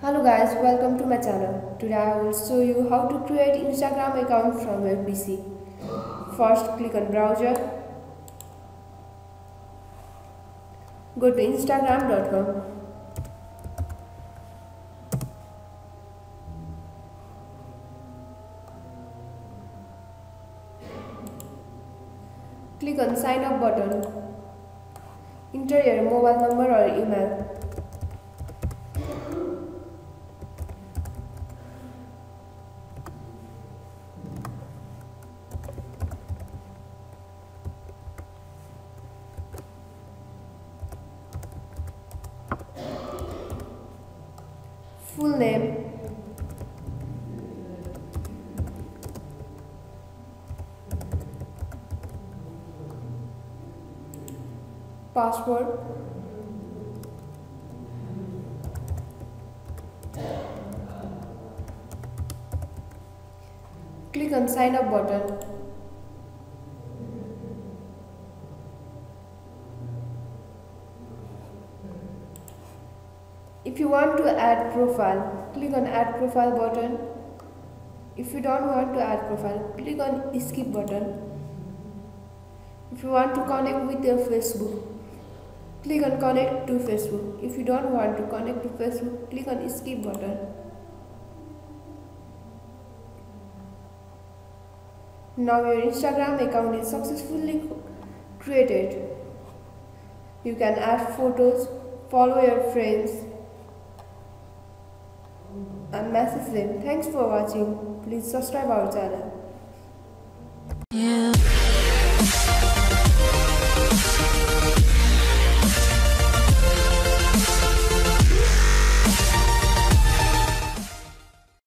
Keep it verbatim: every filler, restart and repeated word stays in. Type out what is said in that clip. Hello guys, welcome to my channel. Today I will show you how to create Instagram account from your P C. First click on browser. Go to instagram dot com. Click on sign up button. Enter your mobile number or email. Full name, password, click on sign up button. If you want to add profile, click on add profile button. If you don't want to add profile, click on skip button. If you want to connect with your Facebook, click on connect to Facebook. If you don't want to connect to Facebook, click on skip button. Now your Instagram account is successfully created. You can add photos, follow your friends, and message them. Thanks for watching. Please subscribe our channel. Yeah.